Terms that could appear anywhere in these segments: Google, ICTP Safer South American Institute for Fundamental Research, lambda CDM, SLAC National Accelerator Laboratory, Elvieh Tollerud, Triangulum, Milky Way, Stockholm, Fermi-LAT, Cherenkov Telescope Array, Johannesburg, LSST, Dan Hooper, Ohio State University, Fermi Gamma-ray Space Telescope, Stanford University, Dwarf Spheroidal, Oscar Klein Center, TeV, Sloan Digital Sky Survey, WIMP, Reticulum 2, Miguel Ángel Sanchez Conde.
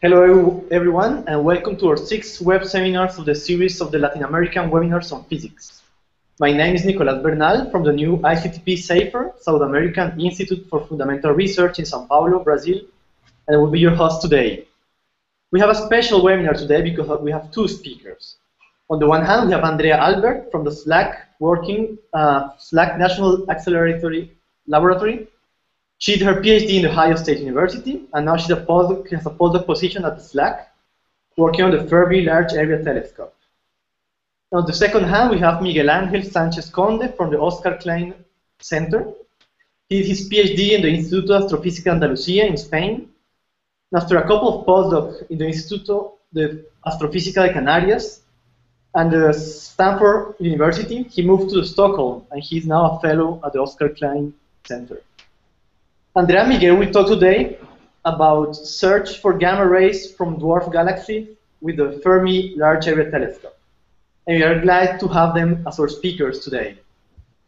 Hello everyone, and welcome to our sixth web seminars of the series of the Latin American webinars on physics. My name is Nicolas Bernal from the new ICTP Safer South American Institute for Fundamental Research in Sao Paulo, Brazil, and I will be your host today. We have a special webinar today because we have two speakers. On the one hand, we have Andrea Albert from the SLAC National Accelerator Laboratory. She did her PhD in Ohio State University, and now she has a postdoc position at the SLAC, working on the Fermi Large Area Telescope. On the second hand, we have Miguel Ángel Sanchez Conde from the Oscar Klein Center. He did his PhD in the Instituto de Astrofisica de Andalucia in Spain. And after a couple of postdocs in the Instituto de Astrofisica de Canarias and the Stanford University, he moved to Stockholm, and he is now a fellow at the Oscar Klein Center. Andrea and Miguel will talk today about search for gamma rays from dwarf galaxies with the Fermi Large Area Telescope. And we are glad to have them as our speakers today.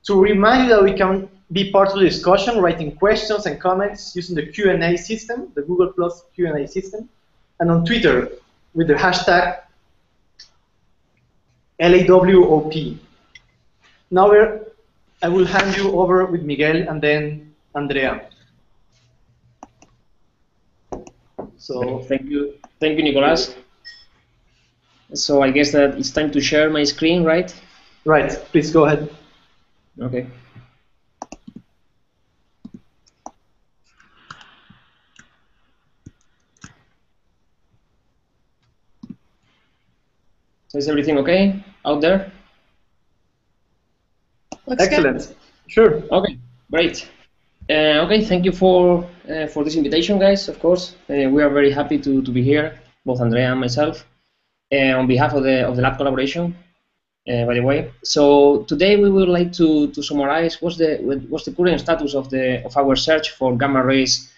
To remind you that we can be part of the discussion, writing questions and comments using the Q&A system, the Google Plus Q&A system, and on Twitter with the hashtag LAWOP. Now I will hand you over with Miguel and then Andrea. So thank you, Nicolas. So I guess that it's time to share my screen, right? Right. Please go ahead. Okay. So is everything okay out there? Looks excellent. Good. Sure. Okay. Great. Okay, thank you for this invitation, guys, of course. We are very happy to be here, both Andrea and myself, on behalf of the lab collaboration, by the way. So today we would like to summarize what's the current status of our search for gamma rays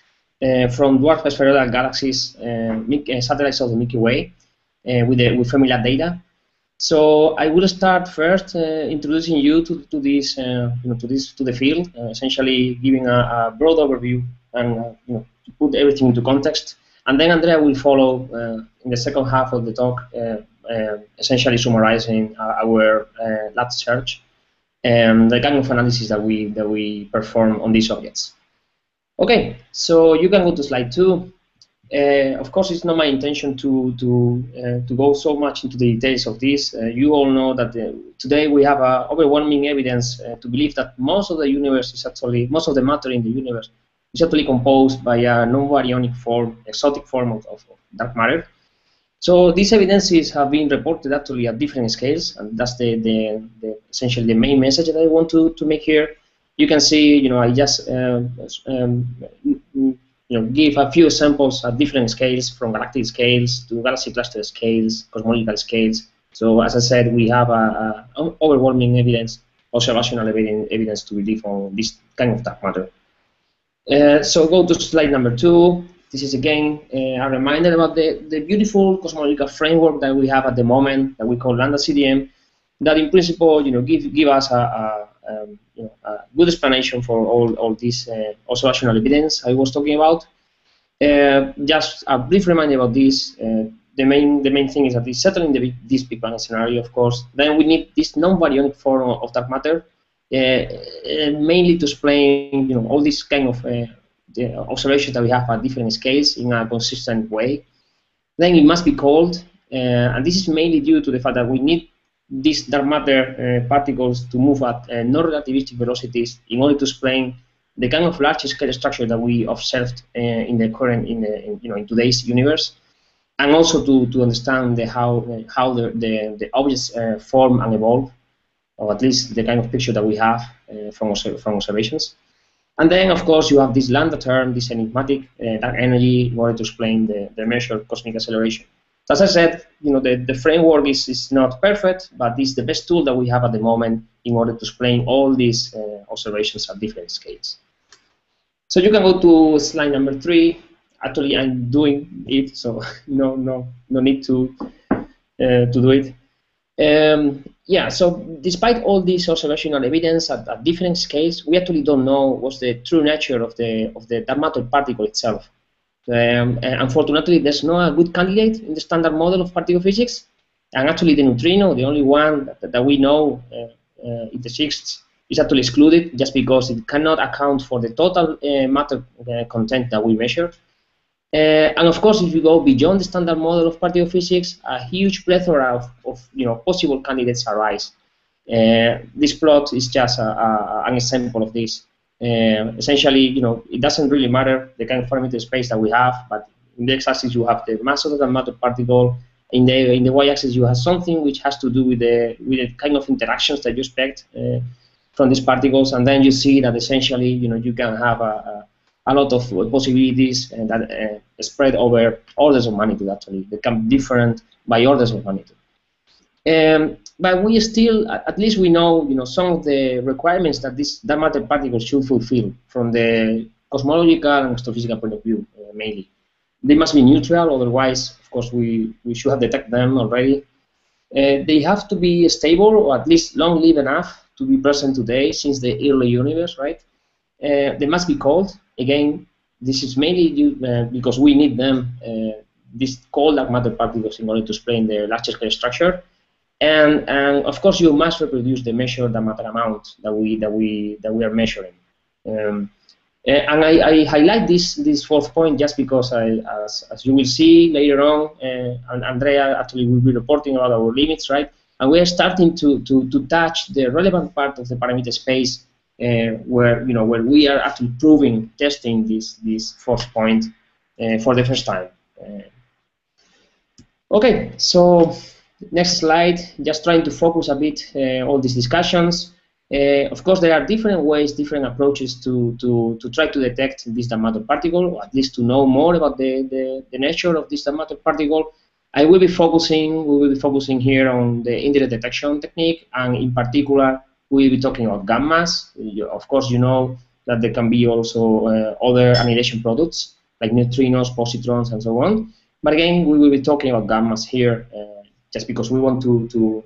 from dwarf spheroidal galaxies, satellites of the Milky Way, with Fermi Lab data. So I will start first introducing you to the field, essentially giving a broad overview and to put everything into context. And then Andrea will follow in the second half of the talk, essentially summarizing our lab search and the kind of analysis that we perform on these objects. Okay, so you can go to slide 2. Of course, it's not my intention to go so much into the details of this. You all know that today we have overwhelming evidence to believe that most of the matter in the universe is actually composed by a non-baryonic form, exotic form of dark matter. So these evidences have been reported actually at different scales, and that's essentially the main message that I want to make here. You can see, I just give a few samples at different scales, from galactic scales to galaxy cluster scales, cosmological scales. So, as I said, we have a overwhelming evidence, observational evidence to believe on this kind of dark matter. So, go to slide number 2. This is again a reminder about the beautiful cosmological framework that we have at the moment, that we call lambda CDM, that in principle, give us a good explanation for all this observational evidence I was talking about. Just a brief reminder about this. The main thing is that it's settling this Big Bang scenario, of course. Then we need this non-baryonic form of dark matter, mainly to explain all these kind of the observations that we have at different scales in a consistent way. Then it must be cold, and this is mainly due to the fact that we need these dark matter particles to move at non-relativistic velocities in order to explain the kind of large-scale structure that we observed in today's universe, and also to understand how the objects form and evolve, or at least the kind of picture that we have from observations. And then, of course, you have this lambda term, this enigmatic dark energy, in order to explain the measured cosmic acceleration. As I said, the framework is not perfect, but it's the best tool that we have at the moment in order to explain all these observations at different scales. So you can go to slide number 3. Actually, I'm doing it, so no need to do it. Yeah. So despite all this observational evidence at different scales, we actually don't know what's the true nature of the dark matter particle itself. Unfortunately, there's not a good candidate in the standard model of particle physics, and actually the neutrino, the only one that we know it exists, is actually excluded just because it cannot account for the total matter content that we measure. And of course, if you go beyond the standard model of particle physics, a huge plethora of possible candidates arise. This plot is just an example of this. Essentially, it doesn't really matter the kind of parameter space that we have, but in the x-axis you have the mass of the matter particle, in the y-axis you have something which has to do with the kind of interactions that you expect from these particles, and then you see that essentially, you can have a lot of possibilities and that spread over orders of magnitude. Actually, they can be different by orders of magnitude. But we still, at least, we know, some of the requirements that that matter particles should fulfill from the cosmological and astrophysical point of view, mainly. They must be neutral, otherwise, of course, we should have detected them already. They have to be stable, or at least long-lived enough to be present today, since the early universe, right? They must be cold. Again, this is mainly due, because we need them, these cold dark matter particles, in order to explain their large-scale structure. And of course, you must reproduce the measured matter amount that we are measuring. And I highlight this fourth point just because, as you will see later on, and Andrea actually will be reporting about our limits, right? And we are starting to touch the relevant part of the parameter space. Where we are actually proving, testing this fourth point for the first time. Okay, so next slide, just trying to focus a bit on these discussions. Of course, there are different ways, different approaches to try to detect this dark matter particle, or at least to know more about the nature of this dark matter particle. We will be focusing here on the indirect detection technique, and in particular, we'll be talking about gammas. Of course, you know that there can be also other annihilation products like neutrinos, positrons, and so on. But again, we will be talking about gammas here, just because we want to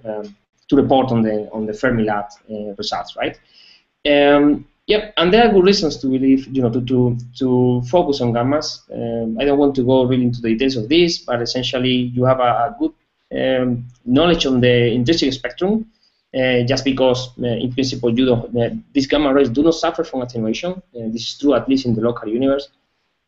report on the Fermi Lab results, right? Yep, and there are good reasons to believe, to focus on gammas. I don't want to go really into the details of this, but essentially, you have a good knowledge on the intrinsic spectrum. Just because, in principle, you don't, these gamma rays do not suffer from attenuation. This is true, at least in the local universe.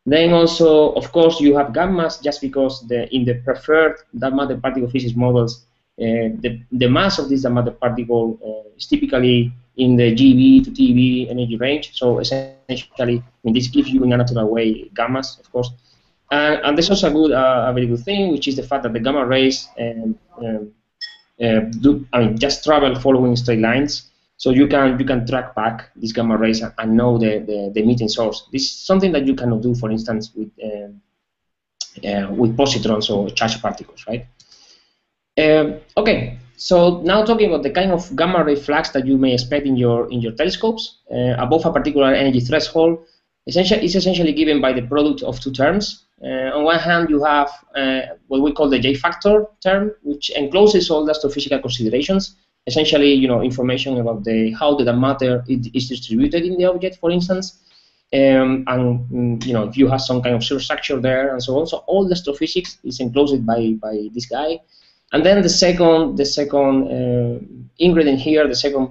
Then also, of course, you have gammas just because in the preferred dark matter particle physics models, the mass of this dark matter particle is typically in the GeV to TeV energy range. So essentially, this gives you in a natural way gammas, of course. And there's also a very good thing, which is the fact that the gamma rays just travel following straight lines, so you can track back these gamma rays and know the emitting source. This is something that you cannot do, for instance, with positrons or charged particles, right? Okay, so now talking about the kind of gamma ray flux that you may expect in your telescopes above a particular energy threshold. It's essentially given by the product of two terms. On one hand, you have what we call the J-factor term, which encloses all the astrophysical considerations. Essentially, information about how the matter is distributed in the object, for instance, and if you have some kind of substructure there and so on. So all the astrophysics is enclosed by this guy. And then the second ingredient here, the second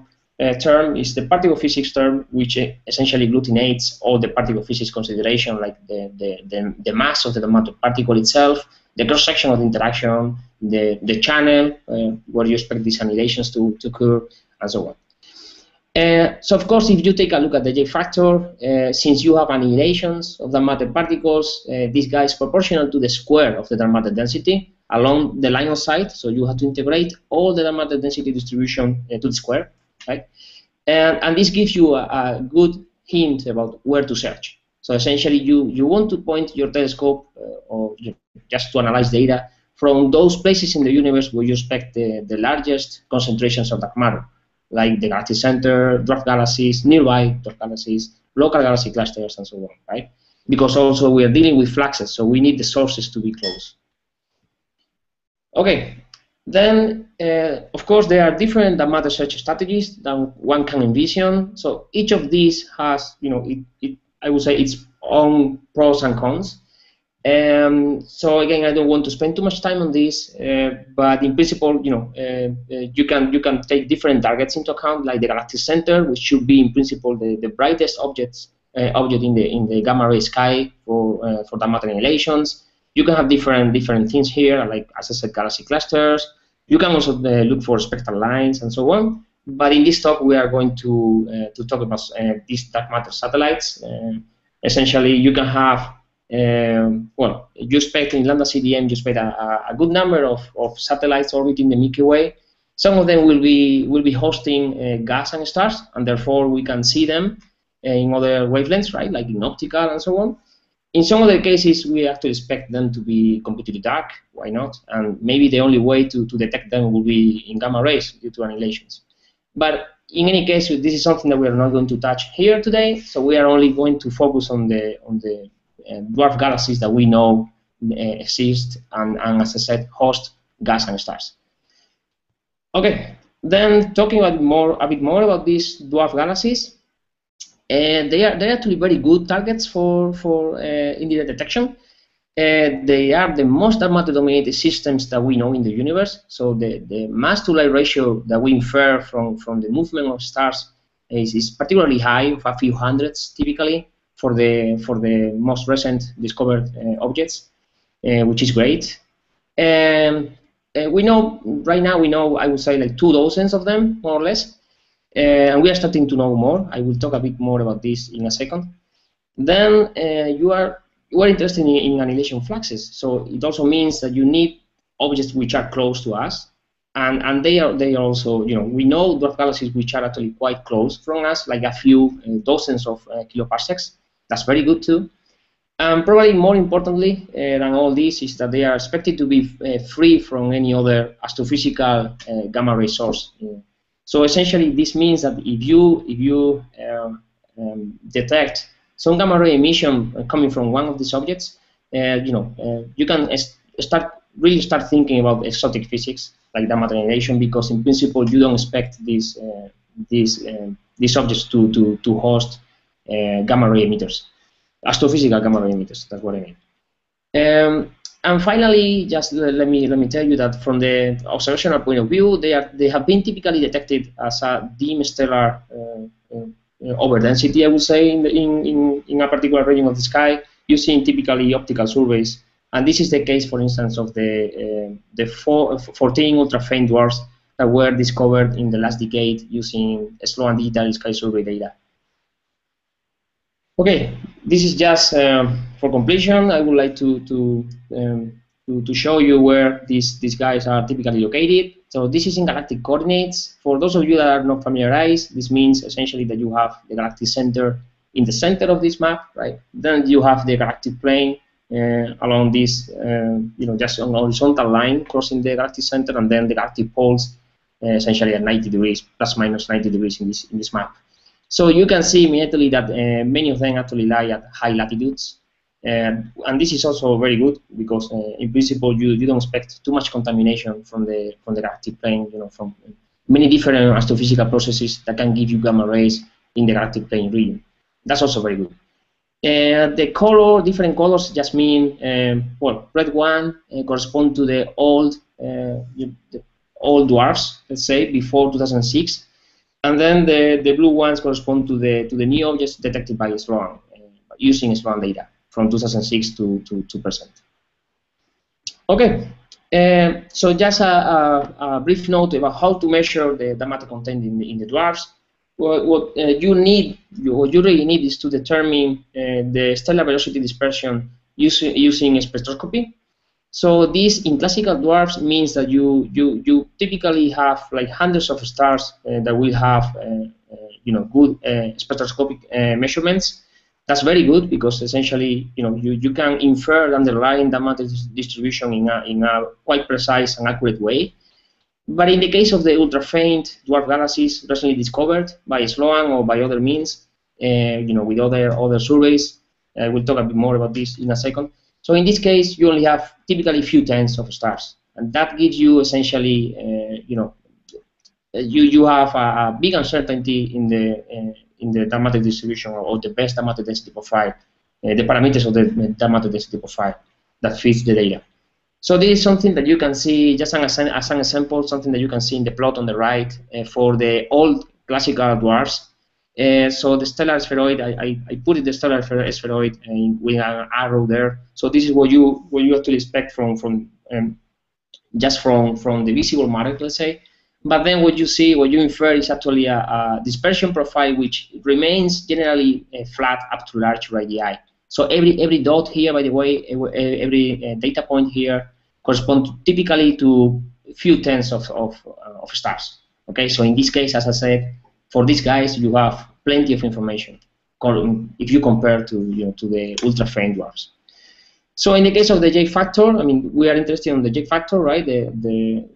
term is the particle physics term, which essentially agglutinates all the particle physics consideration, like the mass of the matter particle itself, the cross section of the interaction, the channel where you expect these annihilations to occur, and so on. So of course, if you take a look at the J-factor, since you have annihilations of the matter particles, this guy is proportional to the square of the dark matter density along the line of sight. So you have to integrate all the dark matter density distribution to the square. Right? And this gives you a good hint about where to search. So essentially, you want to point your telescope just to analyze data from those places in the universe where you expect the largest concentrations of dark matter, like the galaxy center, dwarf galaxies, nearby dwarf galaxies, local galaxy clusters, and so on, right? Because also we are dealing with fluxes, so we need the sources to be close. Okay. Then, of course, there are different dark matter search strategies that one can envision. So each of these has, I would say, its own pros and cons. So again, I don't want to spend too much time on this, but in principle, you know, you can take different targets into account, like the galactic center, which should be in principle the brightest object in the gamma ray sky for gamma triangulations. You can have different things here, like as I said, galaxy clusters. You can also look for spectral lines and so on. But in this talk, we are going to talk about these dark matter satellites. Essentially, you can have well, you expect in lambda CDM, you expect a good number of satellites orbiting the Milky Way. Some of them will be hosting gas and stars, and therefore we can see them in other wavelengths, right? Like in optical and so on. In some other cases, we actually expect them to be completely dark. Why not? And maybe the only way to detect them will be in gamma rays due to annihilations. But in any case, this is something that we are not going to touch here today. So we are only going to focus on the dwarf galaxies that we know exist and, as I said, host gas and stars. Okay, then talking a bit more about these dwarf galaxies, they are actually very good targets for indirect detection. They are the most dark matter dominated systems that we know in the universe. So the mass to light ratio that we infer from the movement of stars is particularly high, of a few hundreds typically, for the most recent discovered objects, which is great. We know right now, I would say like 2 dozen of them, more or less, and we are starting to know more. I will talk a bit more about this in a second. Then you are interested in annihilation fluxes, so it also means that you need objects which are close to us, and they are also, you know, we know dwarf galaxies which are actually quite close from us, like a few dozens of kiloparsecs. That's very good too. And probably more importantly than all this is that they are expected to be free from any other astrophysical gamma ray source. So essentially, this means that if you detect some gamma ray emission coming from one of these objects, you know, you can really start thinking about exotic physics like gamma triangulation, because in principle you don't expect these objects to host gamma ray emitters, astrophysical gamma ray emitters. That's what I mean. And finally, just let me tell you that from the observational point of view, they have been typically detected as a dim stellar overdensity, I would say, in a particular region of the sky, using typically optical surveys. And this is the case, for instance, of the 14 ultra faint dwarfs that were discovered in the last decade using Sloan Digital Sky Survey data. Okay, this is just for completion. I would like to show you where these guys are typically located. So this is in galactic coordinates. For those of you that are not familiarized, this means essentially that you have the galactic center in the center of this map, right? Then you have the galactic plane along this, you know, just on a horizontal line crossing the galactic center, and then the galactic poles essentially at 90 degrees, plus minus 90 degrees in this map. So you can see immediately that many of them actually lie at high latitudes, and this is also very good because in principle you don't expect too much contamination from the galactic plane, you know, from many different astrophysical processes that can give you gamma rays in the galactic plane region. That's also very good. The color, different colors, just mean well, red one correspond to the old dwarfs, let's say, before 2006. And then the blue ones correspond to the new objects detected by Sloan, using Sloan data from 2006 to present. Okay, so just a brief note about how to measure the matter contained in the dwarfs. What you really need is to determine the stellar velocity dispersion using spectroscopy. So this, in classical dwarfs, means that you typically have like hundreds of stars that will have you know, good spectroscopic measurements. That's very good because essentially, you know, you can infer the underlying dark matter distribution in a quite precise and accurate way. But in the case of the ultra faint dwarf galaxies recently discovered by Sloan or by other means, you know, with other surveys, we'll talk a bit more about this in a second. So in this case, you only have typically few tens of stars, and that gives you essentially, you know, you have a big uncertainty in the dark matter distribution, or the best dark matter density profile, the parameters of the dark matter density profile. that fits the data. So this is something that you can see, just as an example, something that you can see in the plot on the right for the old classical dwarfs. So the stellar spheroid, I put the stellar spheroid with an arrow there. So this is what you actually expect from the visible matter, let's say. But then what you see, what you infer, is actually a dispersion profile which remains generally flat up to large radii. So every dot here, by the way, every data point here corresponds typically to a few tenths of stars. Okay, so in this case, as I said, for these guys, you have plenty of information if you compare to to the ultra-faint dwarfs. So in the case of the J-factor, I mean, we are interested in the J-factor, right?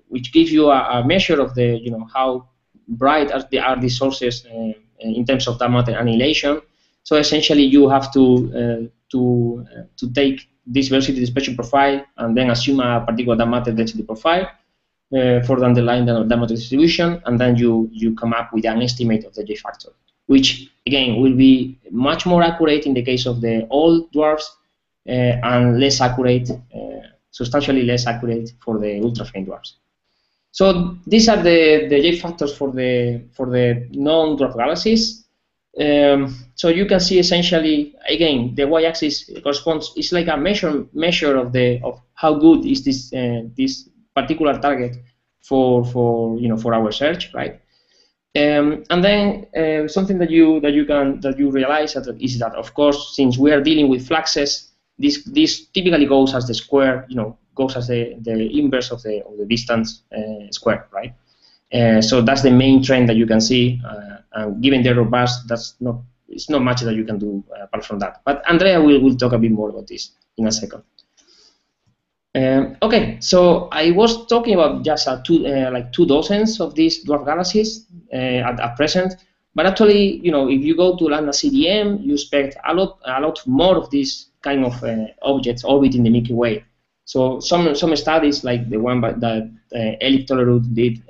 Which gives you a measure of the how bright are these sources in terms of dark matter annihilation. So essentially, you have to take this velocity dispersion profile and then assume a particular dark matter density profile for the underlying dark matter distribution, and then you come up with an estimate of the J-factor, which again will be much more accurate in the case of the old dwarfs and less accurate, substantially less accurate for the ultra-faint dwarfs. So these are the J-factors for the non-dwarf galaxies. So you can see essentially, again, the y-axis corresponds. It's like a measure of how good is this particular target for our search, right? And then something that you realize is that, of course, since we are dealing with fluxes, this typically goes as the square, goes as the inverse of the distance square, right? So that's the main trend that you can see. And given the robust, it's not much that you can do apart from that. But Andrea will talk a bit more about this in a second. Okay, so I was talking about just like two dozens of these dwarf galaxies at present. But actually, if you go to lambda CDM, you expect a lot more of these kind of objects orbiting the Milky Way. So some studies, like the one that Elvieh Tollerud did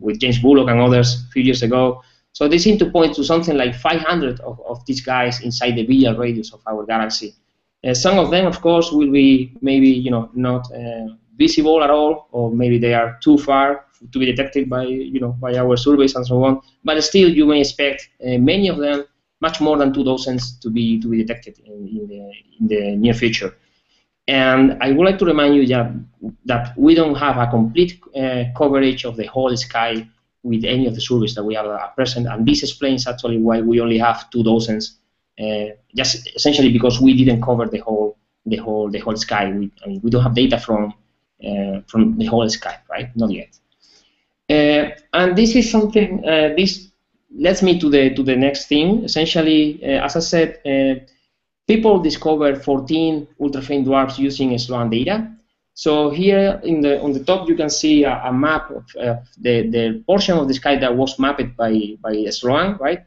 with James Bullock and others a few years ago, so they seem to point to something like 500 of these guys inside the visual radius of our galaxy. Some of them, of course, will be maybe not visible at all, or maybe they are too far to be detected by by our surveys and so on. But still, you may expect many of them, much more than two dozens, to be detected in the near future. And I would like to remind you that we don't have a complete coverage of the whole sky with any of the surveys that we have at present, and this explains actually why we only have two dozens, just essentially because we didn't cover the whole sky. I mean, we don't have data from the whole sky, right? Not yet. And this is something. This leads me to the next thing. Essentially, as I said. People discovered 14 ultra-faint dwarfs using Sloan data. So here on the top you can see a map of the portion of the sky that was mapped by Sloan, right?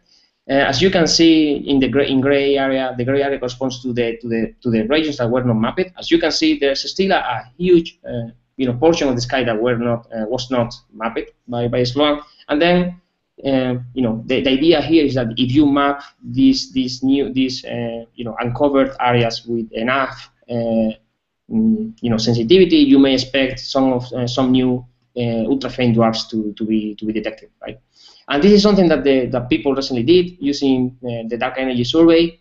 As you can see in gray area, the gray area corresponds to the regions that were not mapped. As you can see, there's still a huge portion of the sky that was not mapped by Sloan. And then the idea here is that if you map these uncovered areas with enough sensitivity, you may expect some new ultra-faint dwarfs to be detected, right? And this is something that people recently did using the Dark Energy Survey.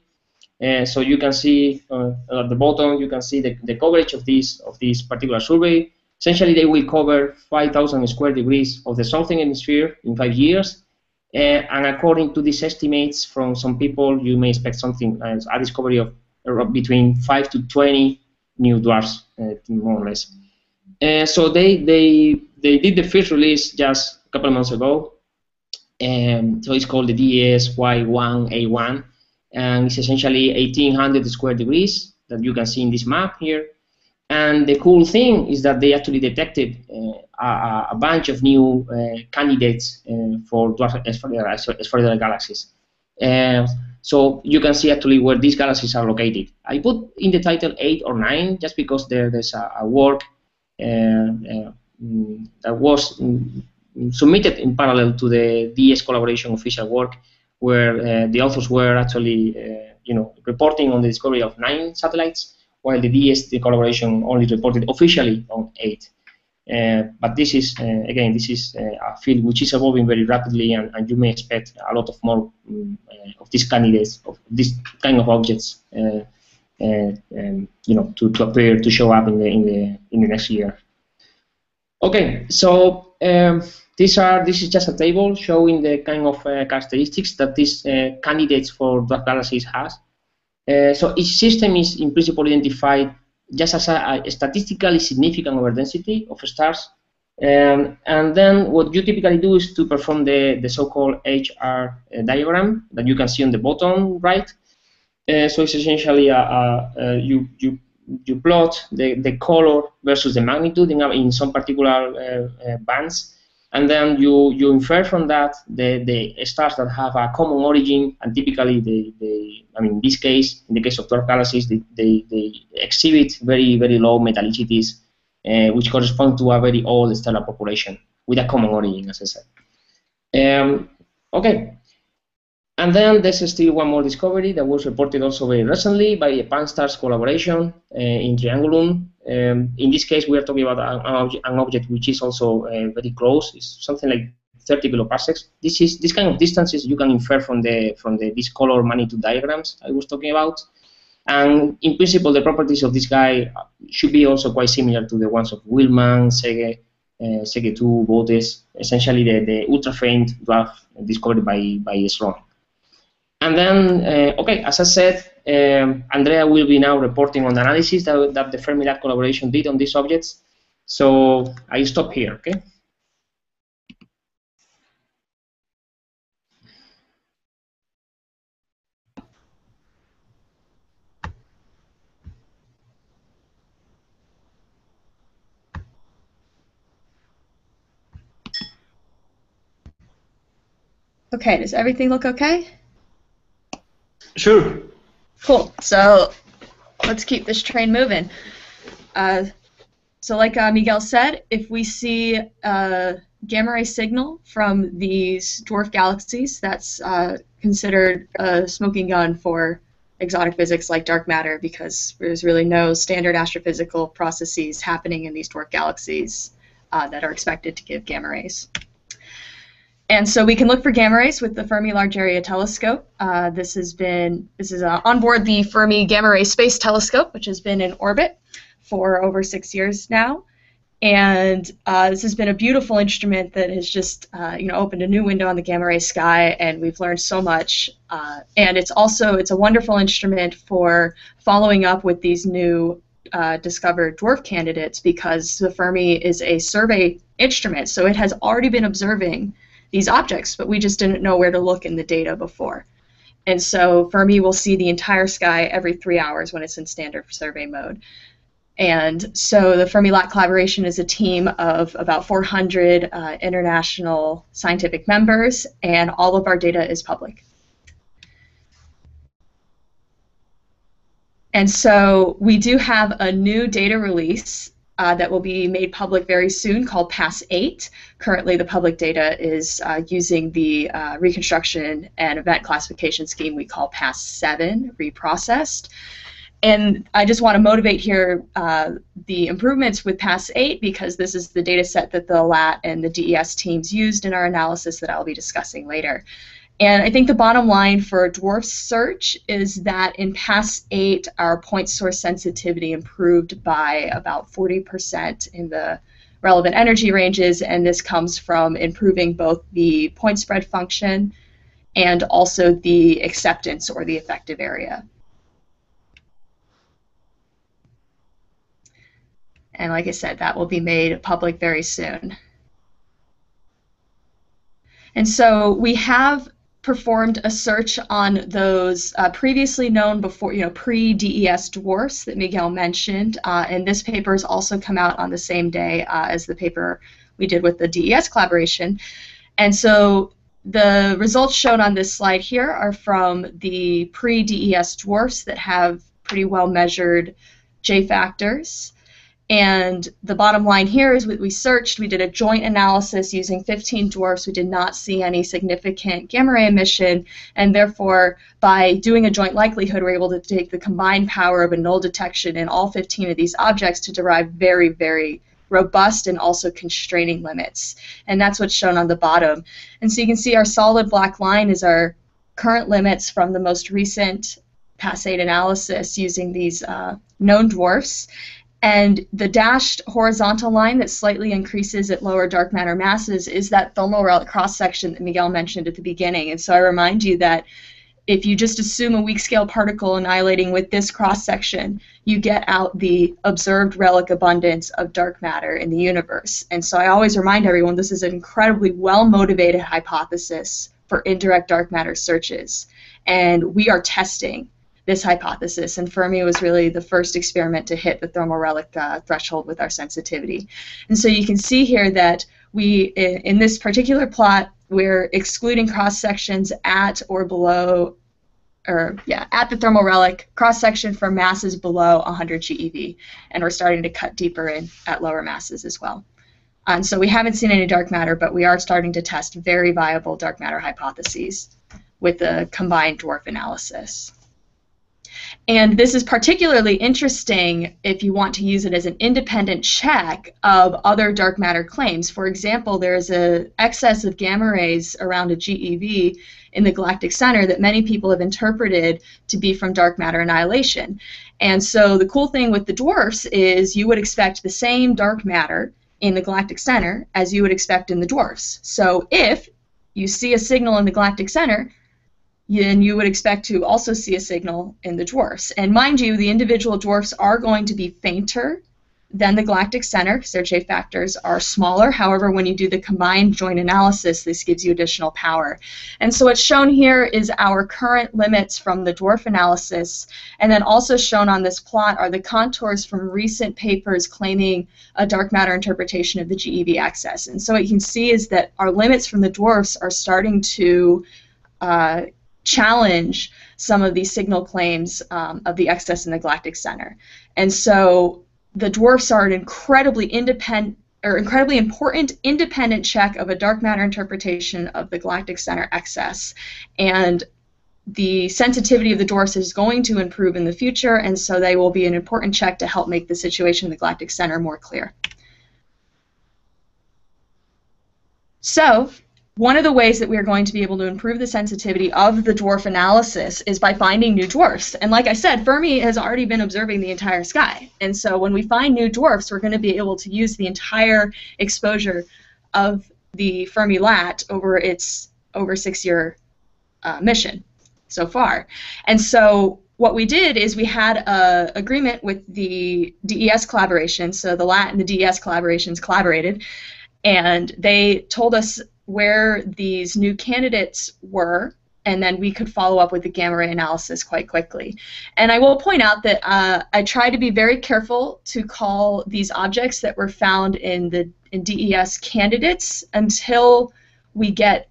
So you can see at the bottom you can see the coverage of this particular survey. Essentially, they will cover 5,000 square degrees of the southern hemisphere in 5 years. And according to these estimates from some people, you may expect something as a discovery of between 5 to 20 new dwarfs, more or less. So they did the first release just a couple of months ago. So it's called the DSY1A1, and it's essentially 1,800 square degrees that you can see in this map here. And the cool thing is that they actually detected a bunch of new candidates for dwarf spherical galaxies. So you can see actually where these galaxies are located. I put in the title 8 or 9 just because there's a work that was submitted in parallel to the DS collaboration official work, where the authors were actually reporting on the discovery of 9 satellites. while the DST collaboration only reported officially on 8. But this is, again, this is a field which is evolving very rapidly, and you may expect a lot of more of these candidates, of this kind of objects, you know, to appear, to show up in the next year. Okay, so this is just a table showing the kind of characteristics that these candidates for dwarf galaxies has. So each system is in principle identified just as a statistically significant overdensity of stars, and then what you typically do is to perform the so-called HR diagram that you can see on the bottom right. So it's essentially you plot the color versus the magnitude in some particular bands, and then you infer from that the stars that have a common origin, and typically they I mean in this case, in the case of dwarf galaxies, they exhibit very, very low metallicities, which correspond to a very old stellar population with a common origin, as I said. Okay. And then there's still one more discovery that was reported also very recently by a Pan-STARRS collaboration in Triangulum. In this case, we are talking about an object which is also very close. It's something like 30 kiloparsecs. This kind of distances you can infer from this color magnitude diagrams I was talking about. And in principle, the properties of this guy should be also quite similar to the ones of Willman, Sege, Sege2, Botes, essentially the ultra-faint dwarf discovered by Sloan. And then, okay, as I said, Andrea will be now reporting on the analysis that the Fermi Lab collaboration did on these objects. So I stop here, okay? Okay, does everything look okay? Sure. Cool. So let's keep this train moving. So like Miguel said, if we see a gamma ray signal from these dwarf galaxies, that's considered a smoking gun for exotic physics like dark matter, because there's really no standard astrophysical processes happening in these dwarf galaxies that are expected to give gamma rays. And so we can look for gamma rays with the Fermi Large Area Telescope. This is on board the Fermi Gamma Ray Space Telescope, which has been in orbit for over 6 years now. And this has been a beautiful instrument that has just you know, opened a new window on the gamma ray sky, and we've learned so much. And it's a wonderful instrument for following up with these new discovered dwarf candidates, because the Fermi is a survey instrument, so it has already been observing these objects, but we just didn't know where to look in the data before. And so Fermi will see the entire sky every 3 hours when it's in standard survey mode. And so the Fermi Lab collaboration is a team of about 400 international scientific members, and all of our data is public. And so we do have a new data release that will be made public very soon, called PASS-8. Currently, the public data is using the reconstruction and event classification scheme we call PASS-7, reprocessed. And I just want to motivate here the improvements with PASS-8, because this is the data set that the LAT and the DES teams used in our analysis that I'll be discussing later. And I think the bottom line for dwarf search is that in PASS-8, our point source sensitivity improved by about 40% in the relevant energy ranges, and this comes from improving both the point spread function and also the acceptance or the effective area. And like I said, that will be made public very soon. And so we have performed a search on those previously known before, you know, pre-DES dwarfs that Miguel mentioned, and this paper has also come out on the same day as the paper we did with the DES collaboration. And so the results shown on this slide here are from the pre-DES dwarfs that have pretty well measured J-factors, And the bottom line here is we searched, we did a joint analysis using 15 dwarfs. We did not see any significant gamma ray emission, and therefore by doing a joint likelihood, we're able to take the combined power of a null detection in all 15 of these objects to derive very, very robust and also constraining limits. And that's what's shown on the bottom. And so you can see our solid black line is our current limits from the most recent PASS-8 analysis using these known dwarfs. And the dashed horizontal line that slightly increases at lower dark matter masses is that thermal relic cross-section that Miguel mentioned at the beginning. And so I remind you that if you just assume a weak-scale particle annihilating with this cross-section, you get out the observed relic abundance of dark matter in the universe. And so I always remind everyone this is an incredibly well-motivated hypothesis for indirect dark matter searches. And we are testing this hypothesis, and Fermi was really the first experiment to hit the thermal relic threshold with our sensitivity. And so you can see here that we, in this particular plot, we're excluding cross-sections at or below, or yeah, at the thermal relic cross-section for masses below 100 GeV, and we're starting to cut deeper in at lower masses as well. And so we haven't seen any dark matter, but we are starting to test very viable dark matter hypotheses with the combined dwarf analysis. And this is particularly interesting if you want to use it as an independent check of other dark matter claims. For example, there is an excess of gamma rays around a GeV in the galactic center that many people have interpreted to be from dark matter annihilation. And so the cool thing with the dwarfs is you would expect the same dark matter in the galactic center as you would expect in the dwarfs. So if you see a signal in the galactic center, and you would expect to also see a signal in the dwarfs. And mind you, the individual dwarfs are going to be fainter than the galactic center because their J-factors are smaller. However, when you do the combined joint analysis, this gives you additional power. And so what's shown here is our current limits from the dwarf analysis, and then also shown on this plot are the contours from recent papers claiming a dark matter interpretation of the GeV axis. And so what you can see is that our limits from the dwarfs are starting to challenge some of these signal claims of the excess in the galactic center. And so the dwarfs are an incredibly important independent check of a dark matter interpretation of the galactic center excess. And the sensitivity of the dwarfs is going to improve in the future, and so they will be an important check to help make the situation in the galactic center more clear. So one of the ways that we are going to be able to improve the sensitivity of the dwarf analysis is by finding new dwarfs. And like I said, Fermi has already been observing the entire sky. And so when we find new dwarfs, we're going to be able to use the entire exposure of the Fermi Lat over its over 6-year mission so far. And so what we did is we had an agreement with the DES collaboration. So the Lat and the DES collaborations collaborated, and they told us where these new candidates were, and then we could follow up with the gamma ray analysis quite quickly. And I will point out that I try to be very careful to call these objects that were found in DES candidates until we get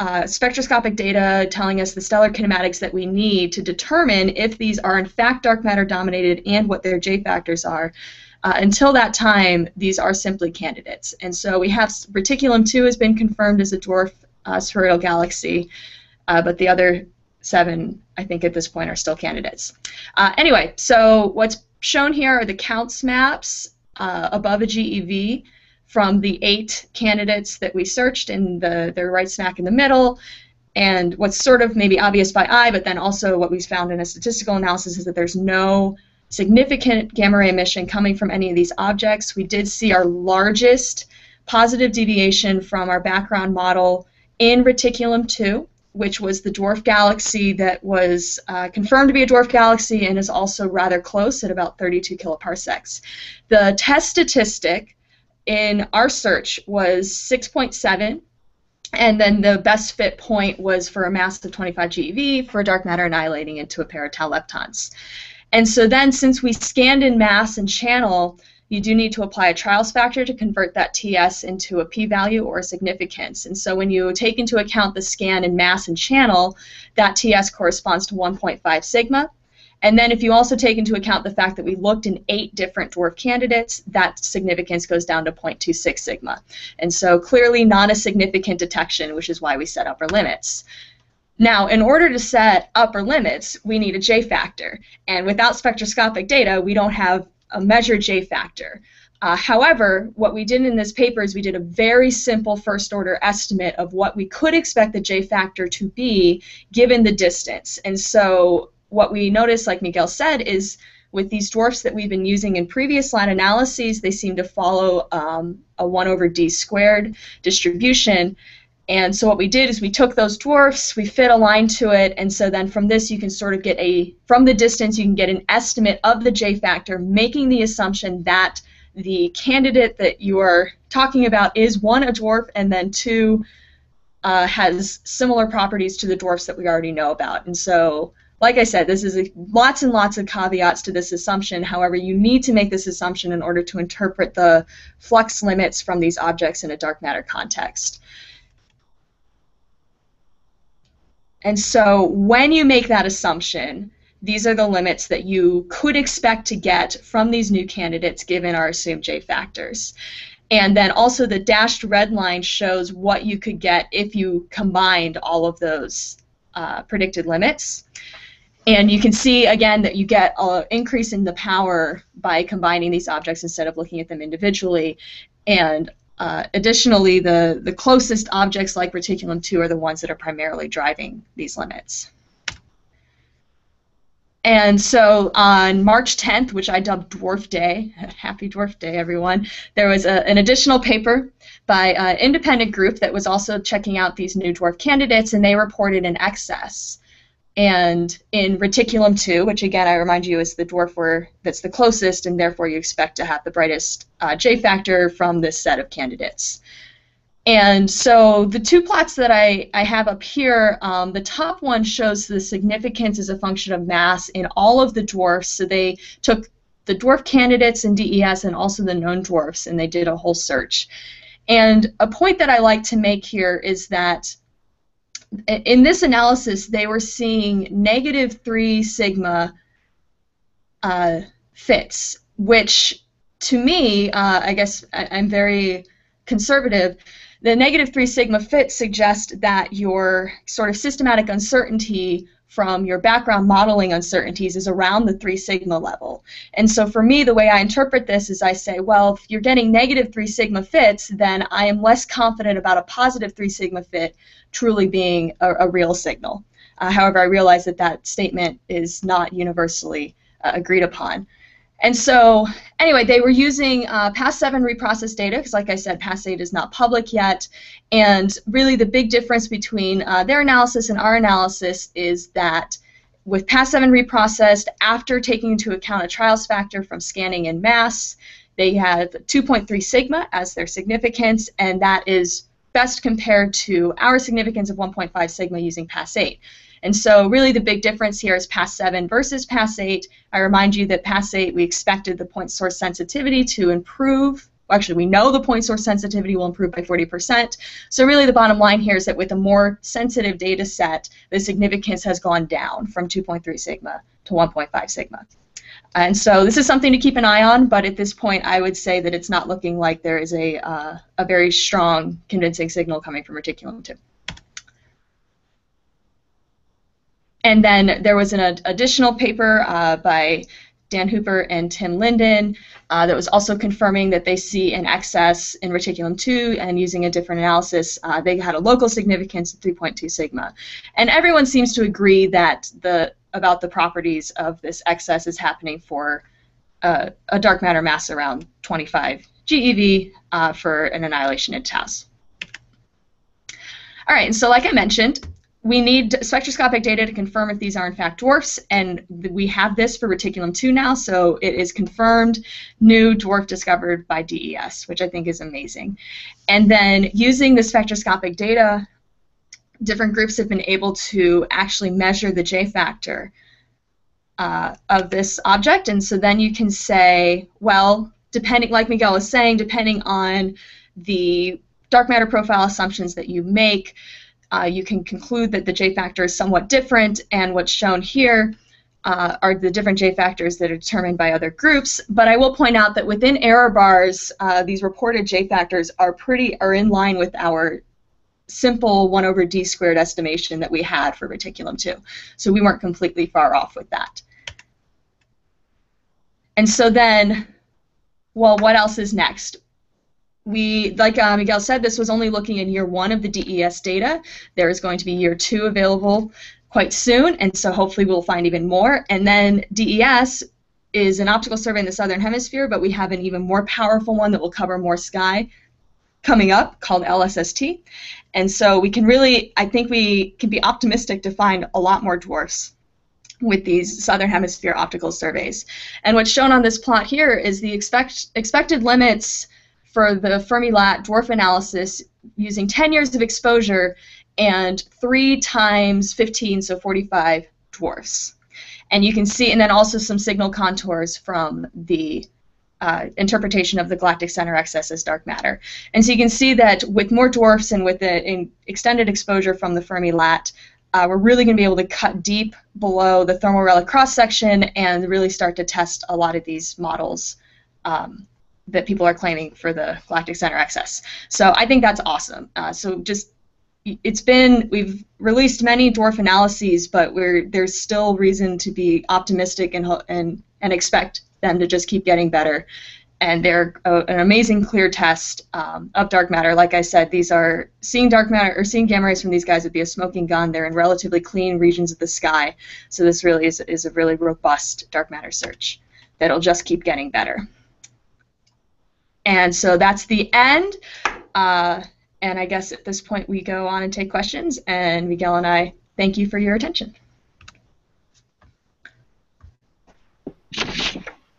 spectroscopic data telling us the stellar kinematics that we need to determine if these are in fact dark matter dominated and what their J factors are. Until that time, these are simply candidates. And so we have Reticulum 2 has been confirmed as a dwarf spheroidal galaxy, but the other 7, I think at this point, are still candidates. Anyway, so what's shown here are the counts maps above a GeV from the 8 candidates that we searched, and they're right smack in the middle. And what's sort of maybe obvious by eye, but then also what we found in a statistical analysis is that there's no significant gamma ray emission coming from any of these objects. We did see our largest positive deviation from our background model in Reticulum 2, which was the dwarf galaxy that was confirmed to be a dwarf galaxy and is also rather close at about 32 kiloparsecs. The test statistic in our search was 6.7, and then the best fit point was for a mass of 25 GeV for dark matter annihilating into a pair of tau leptons. And so then, since we scanned in mass and channel, you do need to apply a trials factor to convert that TS into a p-value or a significance. And so when you take into account the scan in mass and channel, that TS corresponds to 1.5 sigma. And then if you also take into account the fact that we looked in 8 different dwarf candidates, that significance goes down to 0.26 sigma. And so clearly not a significant detection, which is why we set upper limits. Now, in order to set upper limits, we need a J-factor. And without spectroscopic data, we don't have a measured J-factor. However, what we did in this paper is we did a very simple first-order estimate of what we could expect the J-factor to be given the distance. And so what we noticed, like Miguel said, is with these dwarfs that we've been using in previous line analyses, they seem to follow a 1/d² distribution. And so what we did is we took those dwarfs, we fit a line to it, and so then from this you can sort of get a, from the distance you can get an estimate of the J-factor, making the assumption that the candidate that you are talking about is, 1, a dwarf, and then 2, has similar properties to the dwarfs that we already know about. And so, like I said, this is lots and lots of caveats to this assumption. However, you need to make this assumption in order to interpret the flux limits from these objects in a dark matter context. And so, when you make that assumption, these are the limits that you could expect to get from these new candidates given our assumed J-factors. And then also the dashed red line shows what you could get if you combined all of those predicted limits. And you can see, again, that you get an increase in the power by combining these objects instead of looking at them individually. And additionally, the closest objects like Reticulum 2 are the ones that are primarily driving these limits. And so on March 10th, which I dubbed Dwarf Day, happy Dwarf Day, everyone, there was an additional paper by an independent group that was also checking out these new dwarf candidates, and they reported an excess. And in Reticulum 2, which again I remind you is the dwarf that's the closest, and therefore you expect to have the brightest J-factor from this set of candidates. And so the two plots that I have up here, the top one shows the significance as a function of mass in all of the dwarfs. So they took the dwarf candidates in DES and also the known dwarfs, and they did a whole search. And a point that I like to make here is that in this analysis, they were seeing -3 sigma fits, which to me, I guess I'm very conservative. The -3 sigma fit suggests that your sort of systematic uncertainty from your background modeling uncertainties is around the 3 sigma level. And so for me, the way I interpret this is I say, well, if you're getting -3 sigma fits, then I am less confident about a +3 sigma fit truly being a real signal. However, I realize that that statement is not universally agreed upon. And so, anyway, they were using PASS-7 reprocessed data, because like I said, PASS-8 is not public yet, and really the big difference between their analysis and our analysis is that with PASS-7 reprocessed, after taking into account a trials factor from scanning and mass, they have 2.3 sigma as their significance, and that is best compared to our significance of 1.5 sigma using PASS-8. And so really the big difference here is PASS-7 versus PASS-8. I remind you that PASS-8, we expected the point source sensitivity to improve. Actually, we know the point source sensitivity will improve by 40%. So really the bottom line here is that with a more sensitive data set, the significance has gone down from 2.3 sigma to 1.5 sigma. And so this is something to keep an eye on, but at this point I would say that it's not looking like there is a very strong, convincing signal coming from Reticulum 2. And then there was an additional paper by Dan Hooper and Tim Linden that was also confirming that they see an excess in Reticulum 2, and using a different analysis, they had a local significance of 3.2 sigma. And everyone seems to agree that about the properties of this excess is happening for a dark matter mass around 25 GeV for an annihilation in Taus. All right, and so like I mentioned, we need spectroscopic data to confirm if these are in fact dwarfs, and we have this for Reticulum 2 now, so it is confirmed new dwarf discovered by DES, which I think is amazing. And then using the spectroscopic data, different groups have been able to actually measure the J-factor of this object, and so then you can say, well, depending, like Miguel was saying, depending on the dark matter profile assumptions that you make, you can conclude that the J-factor is somewhat different, and what's shown here are the different J factors that are determined by other groups, but I will point out that within error bars, these reported J factors are in line with our simple 1 over d squared estimation that we had for Reticulum 2. So we weren't completely far off with that. And so then, well, what else is next? We, like Miguel said, this was only looking in year 1 of the DES data. There is going to be year 2 available quite soon, and so hopefully we'll find even more. And then DES is an optical survey in the southern hemisphere, but we have an even more powerful one that will cover more sky coming up called LSST. And so we can really, I think we can be optimistic to find a lot more dwarfs with these southern hemisphere optical surveys. And what's shown on this plot here is the expected limits for the Fermi-Lat dwarf analysis using 10 years of exposure and 3 times 15, so 45 dwarfs. And you can see, and then also some signal contours from the interpretation of the galactic center excess as dark matter. And so you can see that with more dwarfs and with the extended exposure from the Fermi-Lat, we're really going to be able to cut deep below the thermal relic cross-section and really start to test a lot of these models that people are claiming for the galactic center excess. So I think that's awesome. So just we've released many dwarf analyses, but there's still reason to be optimistic and expect them to just keep getting better. And they're an amazing clear test of dark matter. Like I said, these are seeing dark matter or seeing gamma rays from these guys would be a smoking gun. They're in relatively clean regions of the sky, so this really is a really robust dark matter search that'll just keep getting better. And so that's the end. And I guess at this point we go on and take questions, and Miguel and I thank you for your attention.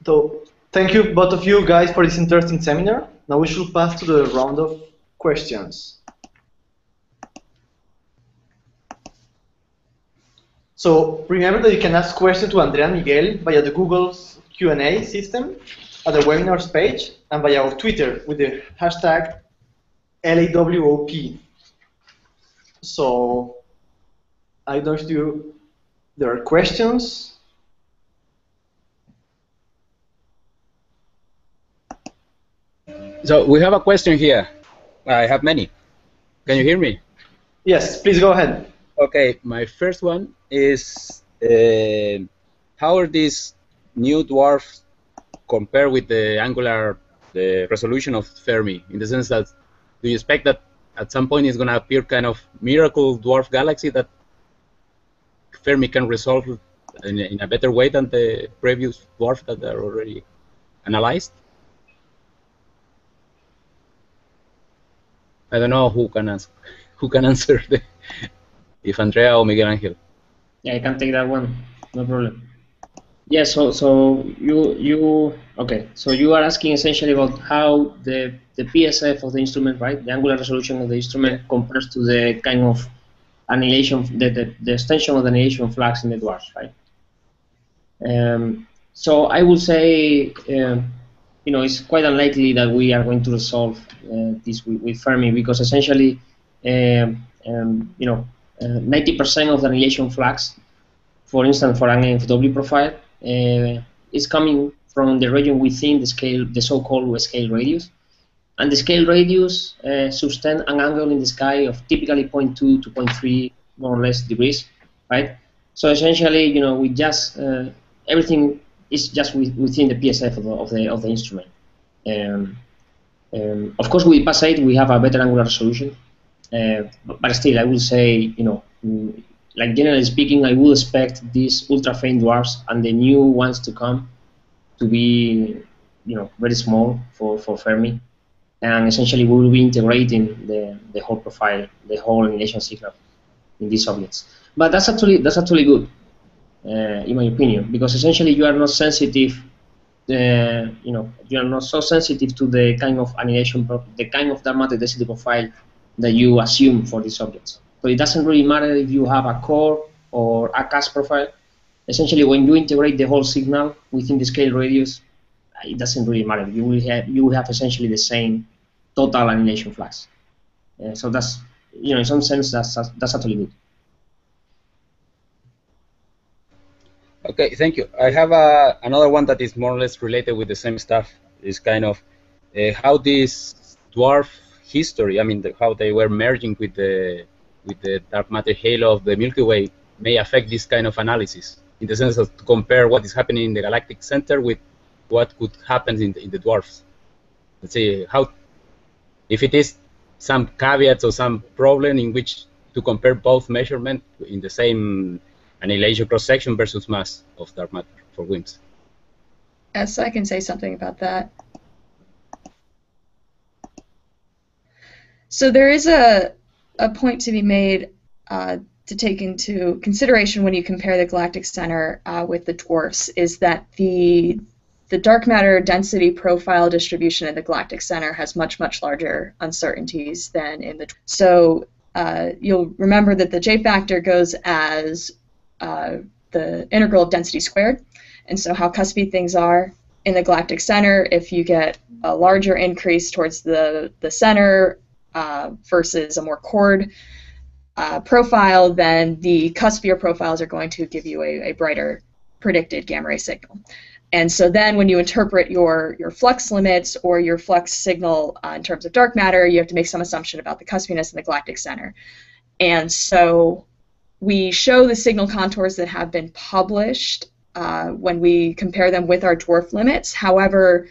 So thank you both of you guys for this interesting seminar. Now we should pass to the round of questions. So remember that you can ask questions to Andrea and Miguel via the Google's Q&A system at the webinars page and via our Twitter with the hashtag LAWOP. So I don't know if there are questions. So we have a question here. I have many. Can you hear me? Yes, please go ahead. Okay, my first one is how are these new dwarfs compare with the angular resolution of Fermi, in the sense that do you expect that at some point it's going to appear kind of miracle dwarf galaxy that Fermi can resolve in a better way than the previous dwarf that are already analyzed? I don't know who can answer if Andrea or Miguel Ángel. Yeah, I can take that one. No problem. Yeah, so you are asking essentially about how the PSF of the instrument, right, the angular resolution of the instrument compares to the kind of annihilation, the extension of the annihilation flux in the dwarfs, right? So I would say you know, it's quite unlikely that we are going to resolve this with Fermi, because essentially, 90% of the annihilation flux, for instance, for an NFW profile, is coming from the region within the scale, the so-called scale radius, and the scale radius sustains an angle in the sky of typically 0.2 to 0.3 more or less degrees, right? So essentially, you know, we just everything. It's just within the PSF of the instrument. Of course, with PASS-8 we have a better angular resolution, but still, I would say, you know, like generally speaking, I would expect these ultra faint dwarfs and the new ones to come to be, you know, very small for Fermi, and essentially we will be integrating the whole profile, the whole annihilation signal in these objects. But that's actually good. In my opinion, because essentially you are not sensitive, you know, you are not so sensitive to the kind of annihilation, the kind of dark matter density profile that you assume for these objects. So it doesn't really matter if you have a core or a cast profile. Essentially, when you integrate the whole signal within the scale radius, it doesn't really matter. You will have essentially the same total annihilation flux. So that's, you know, in some sense that's actually good. Okay, thank you. I have another one that is more or less related with the same stuff. It's kind of how this dwarf history, I mean, how they were merging with the dark matter halo of the Milky Way may affect this kind of analysis, in the sense of to compare what is happening in the galactic center with what could happen in the dwarfs. Let's see how, if it is some caveats or some problem in which to compare both measurements in the same annihilation cross-section versus mass of dark matter for WIMPs. Yes, I can say something about that. So there is a point to be made to take into consideration when you compare the galactic center with the dwarfs, is that the dark matter density profile distribution in the galactic center has much, much larger uncertainties than in the dwarfs. So you'll remember that the J-factor goes as the integral of density squared, and so how cuspy things are in the galactic center, if you get a larger increase towards the center versus a more chord profile, then the cuspier profiles are going to give you a brighter predicted gamma ray signal. And so then when you interpret your flux limits or your flux signal in terms of dark matter, you have to make some assumption about the cuspiness in the galactic center. And so we show the signal contours that have been published when we compare them with our dwarf limits. However,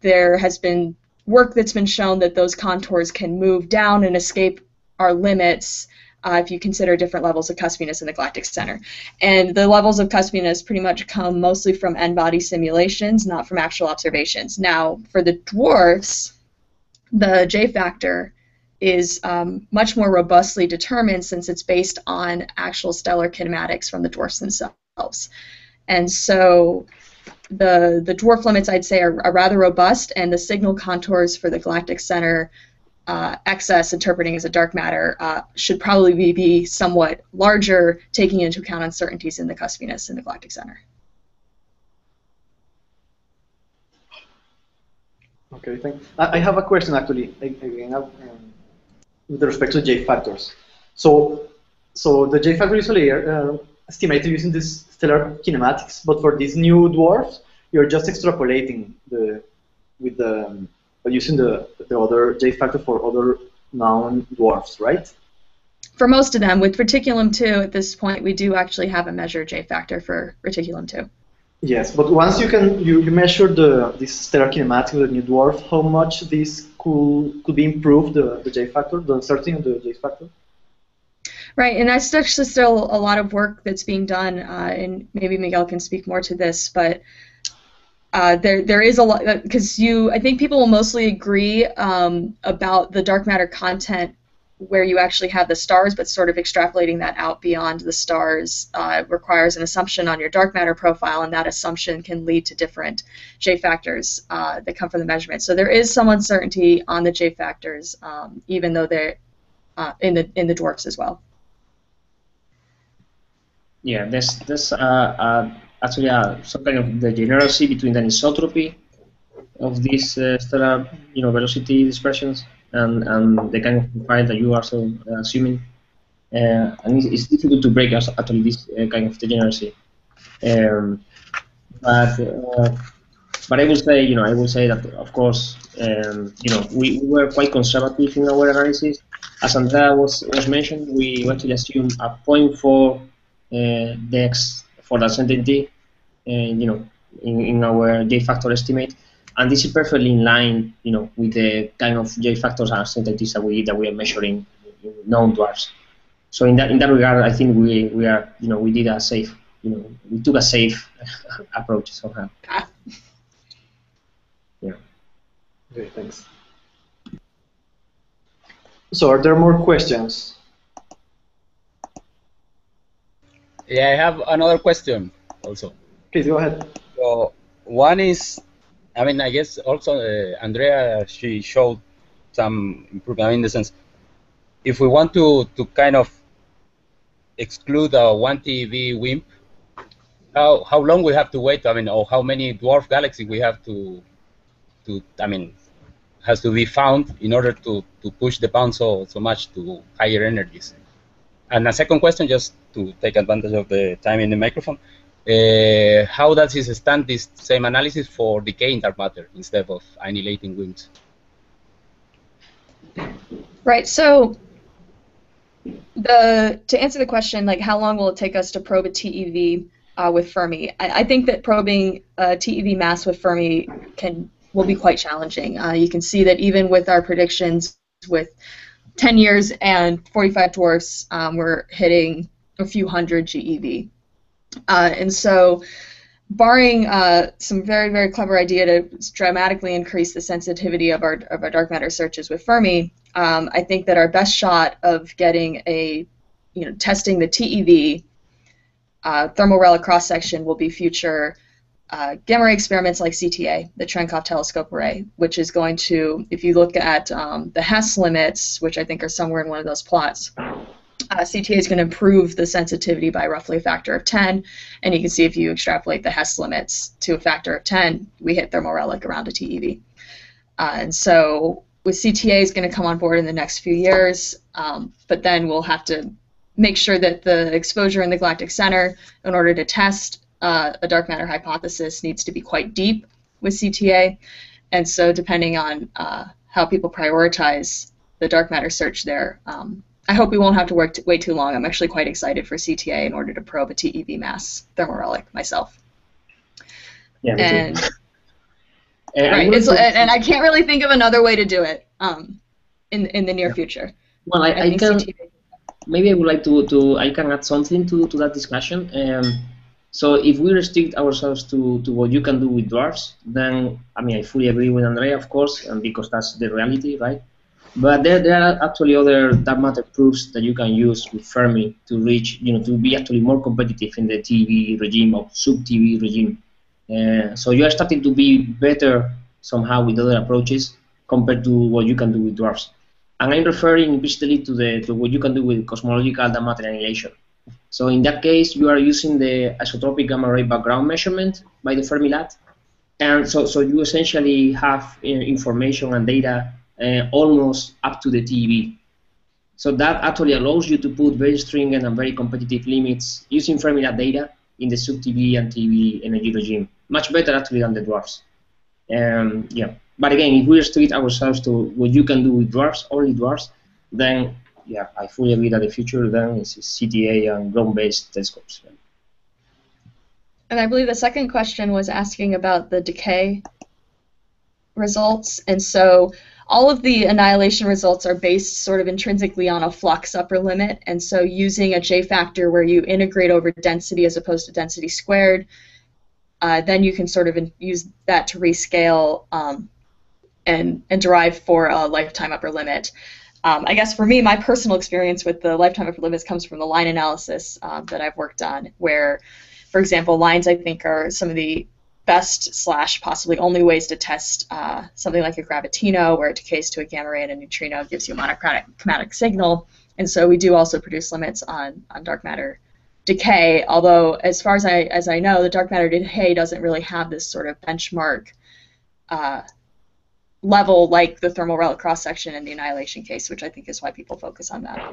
there has been work that's been shown that those contours can move down and escape our limits if you consider different levels of cuspiness in the galactic center. And the levels of cuspiness pretty much come mostly from n-body simulations, not from actual observations. Now, for the dwarfs, the J-factor is much more robustly determined, since it's based on actual stellar kinematics from the dwarfs themselves. And so the dwarf limits, I'd say, are rather robust, and the signal contours for the galactic center excess, interpreting as a dark matter, should probably be somewhat larger, taking into account uncertainties in the cuspiness in the galactic center. Okay, thanks. I have a question, actually, again, with respect to J-factors. So the J-factor usually are estimated using these stellar kinematics, but for these new dwarfs, you're just extrapolating using the other J-factor for other known dwarfs, right? For most of them. With Reticulum 2, at this point, we do actually have a measure J-factor for Reticulum 2. Yes, but once you measure this stellar kinematics of the new dwarf, how much this could be improved, the J-factor, the uncertainty of the J-factor? Right, and that's actually still a lot of work that's being done, and maybe Miguel can speak more to this, but there is a lot, because I think people will mostly agree about the dark matter content where you actually have the stars, but sort of extrapolating that out beyond the stars requires an assumption on your dark matter profile, and that assumption can lead to different J-factors that come from the measurement. So there is some uncertainty on the J-factors, even though they're in the dwarfs as well. Yeah, there's actually some kind of the generosity between the anisotropy of these stellar, velocity dispersions and the kind of profile that you are so assuming, and it's difficult to break actually this kind of degeneracy. But I will say, I will say that, of course, we were quite conservative in our analysis. As Andrea was mentioned, we actually assumed a 0.4 dex for the uncertainty, in our J-factor estimate. And this is perfectly in line, with the kind of J-factors and uncertainties that we are measuring in known dwarfs. So in that regard, I think we are, we did a safe, we took a safe approach somehow. Yeah. Okay, thanks. So are there more questions? Yeah, I have another question also. Please go ahead. So one is, I mean, I guess also Andrea, she showed some improvement in the sense, if we want to kind of exclude a 1TeV WIMP, how long we have to wait? I mean, or how many dwarf galaxies we have to I mean, has to be found in order to push the bound so much to higher energies? And a second question, just to take advantage of the time in the microphone, How does it stand this same analysis for decaying dark matter instead of annihilating WIMPs? Right. So, to answer the question, like, how long will it take us to probe a TeV with Fermi? I think that probing TeV mass with Fermi will be quite challenging. You can see that even with our predictions, with 10 years and 45 dwarfs, we're hitting a few hundred GeV. And so, barring some very, very clever idea to dramatically increase the sensitivity of our dark matter searches with Fermi, I think that our best shot of getting a, testing the TeV thermal relic cross section will be future gamma ray experiments like CTA, the Cherenkov Telescope Array, which is going to, if you look at the Hess limits, which I think are somewhere in one of those plots, CTA is going to improve the sensitivity by roughly a factor of 10, and you can see if you extrapolate the Hess limits to a factor of 10, we hit thermal relic around a TeV. And so with CTA is going to come on board in the next few years, but then we'll have to make sure that the exposure in the galactic center, in order to test a dark matter hypothesis, needs to be quite deep with CTA, and so depending on how people prioritize the dark matter search there, I hope we won't have to work way too long. I'm actually quite excited for CTA in order to probe a TeV mass thermal relic myself. Yeah, and I can't really think of another way to do it in the near future. Well, I can maybe I would like I can add something to that discussion. So if we restrict ourselves to what you can do with dwarfs, then I mean I fully agree with Andrea, of course, and because that's the reality, right? But there are actually other dark matter proofs that you can use with Fermi to reach, to be actually more competitive in the TeV regime or sub-TeV regime. So you are starting to be better somehow with other approaches compared to what you can do with dwarfs. And I'm referring implicitly to what you can do with cosmological dark matter annihilation. So in that case, you are using the isotropic gamma ray background measurement by the Fermilab, and so you essentially have information and data almost up to the TeV. So that actually allows you to put very stringent and very competitive limits using Fermilab data in the sub-TeV and TeV energy regime. Much better actually than the dwarfs. Yeah. But again, if we restrict ourselves to what you can do with dwarfs, only dwarfs, then yeah, I fully agree that the future then is CTA and ground-based telescopes. And I believe the second question was asking about the decay results, and so all of the annihilation results are based sort of intrinsically on a flux upper limit, and so using a J-factor where you integrate over density as opposed to density squared, then you can sort of use that to rescale and derive for a lifetime upper limit. I guess for me, my personal experience with the lifetime upper limits comes from the line analysis that I've worked on, where, for example, lines I think are some of the best / possibly only ways to test something like a gravitino, where it decays to a gamma ray and a neutrino, gives you a monochromatic signal. And so we do also produce limits on dark matter decay, although as far as I know, the dark matter decay doesn't really have this sort of benchmark level like the thermal relic cross-section in the annihilation case, which I think is why people focus on that.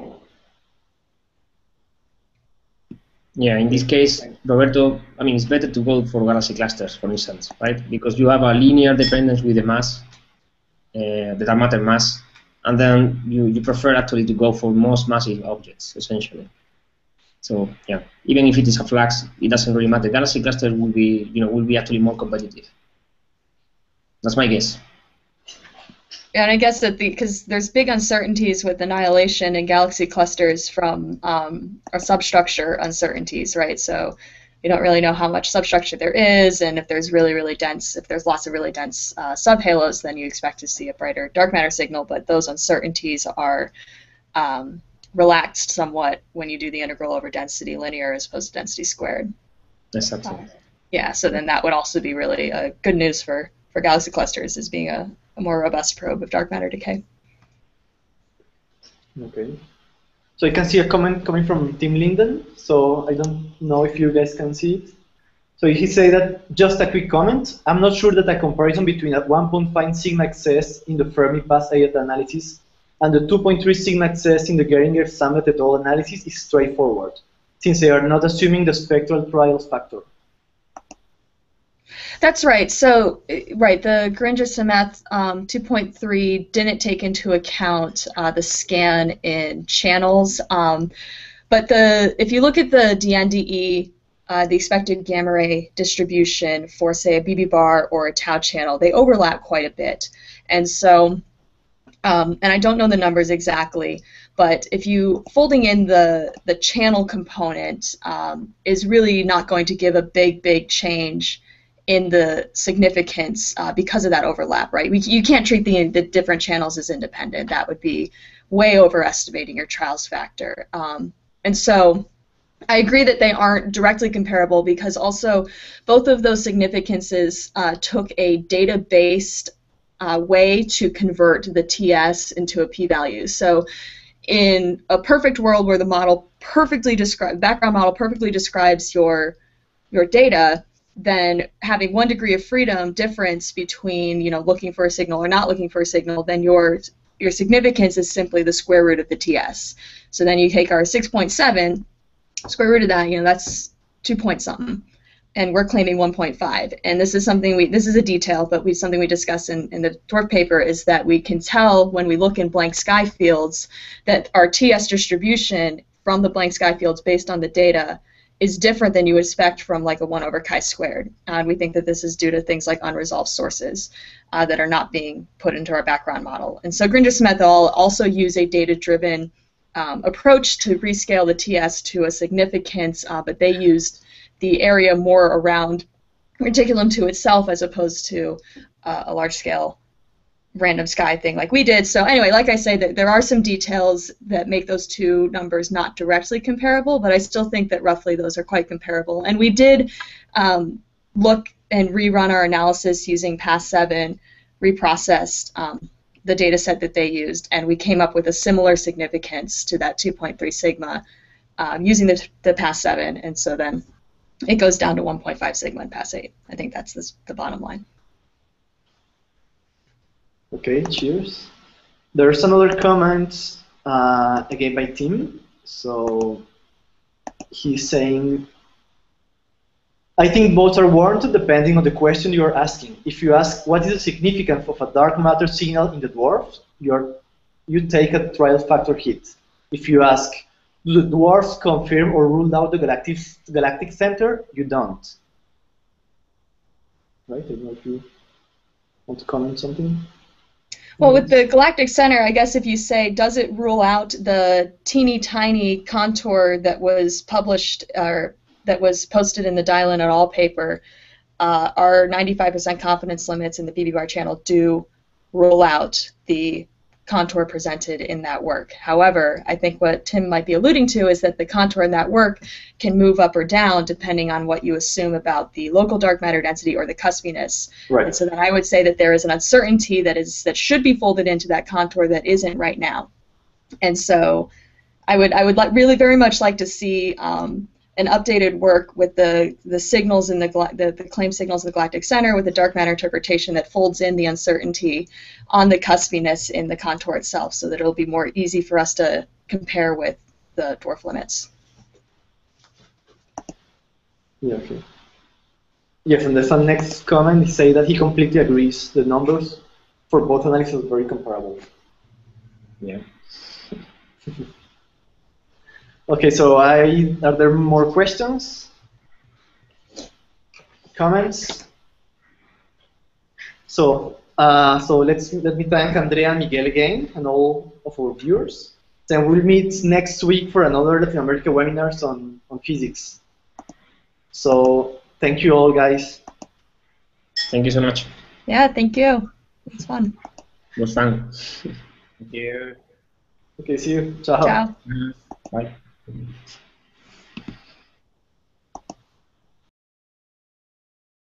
Yeah, in this case, Roberto, I mean, it's better to go for galaxy clusters, for instance, right? Because you have a linear dependence with the mass, the dark matter mass, and then you prefer actually to go for most massive objects, essentially. So yeah, even if it is a flux, it doesn't really matter. Galaxy clusters will be, will be actually more competitive. That's my guess. Yeah, and I guess that because there's big uncertainties with annihilation and galaxy clusters from our substructure uncertainties, right? So you don't really know how much substructure there is, and if there's really, really dense, if there's lots of really dense subhalos, then you expect to see a brighter dark matter signal. But those uncertainties are relaxed somewhat when you do the integral over density linear as opposed to density squared. That's something. Yeah, so then that would also be really good news for galaxy clusters, as being a more robust probe of dark matter decay. Okay. So I can see a comment coming from Tim Linden, so I don't know if you guys can see it. So he said that, just a quick comment, I'm not sure that a comparison between a 1.5 sigma excess in the Fermi PASS-8 analysis and the 2.3 sigma excess in the Geringer-Sameth et al. Analysis is straightforward, since they are not assuming the spectral trials factor. That's right. So, right, the Geringer-Sameth 2.3 didn't take into account the scan in channels, but if you look at the DNDE, the expected gamma ray distribution for, say, a BB bar or a tau channel, they overlap quite a bit, and so. And I don't know the numbers exactly, but if you folding in the channel component is really not going to give a big change in the significance because of that overlap, right? You can't treat the different channels as independent. That would be way overestimating your trials factor. And so I agree that they aren't directly comparable because also both of those significances took a data-based way to convert the TS into a p-value. So in a perfect world where the model perfectly background model perfectly describes your data, then having 1 degree of freedom difference between, you know, looking for a signal or not looking for a signal, then your significance is simply the square root of the TS. So then you take our 6.7 square root of that, you know, that's 2 point something. And we're claiming 1.5. And this is something this is a detail, but something we discuss in the dwarf paper is that we can tell when we look in blank sky fields that our TS distribution from the blank sky fields based on the data is different than you would expect from like a 1/chi². And we think that this is due to things like unresolved sources that are not being put into our background model. And so Geringer-Sameth also use a data-driven approach to rescale the TS to a significance, but they used the area more around Reticulum 2 itself as opposed to a large-scale random sky thing like we did. So anyway, like I say, there are some details that make those two numbers not directly comparable, but I still think that roughly those are quite comparable. And we did look and rerun our analysis using PASS-7, reprocessed the data set that they used, and we came up with a similar significance to that 2.3 sigma using the PASS-7, and so then it goes down to 1.5 sigma in PASS-8. I think that's the bottom line. Okay, cheers. There's another comment, again by Tim. So he's saying, I think both are warranted depending on the question you are asking. If you ask what is the significance of a dark matter signal in the dwarf, you take a trial factor hit. If you ask, do the dwarfs confirm or rule out the galactic center? You don't. Right? I don't know if you want to comment something. Well, with the galactic center, I guess if you say, does it rule out the teeny tiny contour that was published or that was posted in the Dylan et al. Paper, our 95% confidence limits in the BB bar channel do rule out the contour presented in that work. However, I think what Tim might be alluding to is that the contour in that work can move up or down depending on what you assume about the local dark matter density or the cuspiness. Right. And so then I would say that there is an uncertainty that should be folded into that contour that isn't right now. And so I would really very much like to see an updated work with the signals in the claim signals in the galactic center with the dark matter interpretation that folds in the uncertainty on the cuspiness in the contour itself, so that it'll be more easy for us to compare with the dwarf limits. Yeah. Okay. Yes, and there's a next comment. He says that he completely agrees. The numbers for both analyses are very comparable. Yeah. Okay, so are there more questions? Comments? So, let me thank Andrea and Miguel again, and all of our viewers. Then we'll meet next week for another Latin America webinars on physics. So, thank you all, guys. Thank you so much. Yeah, thank you. It's fun. It was fun. Thank you. Okay, see you. Ciao. Ciao. Bye. Thank you.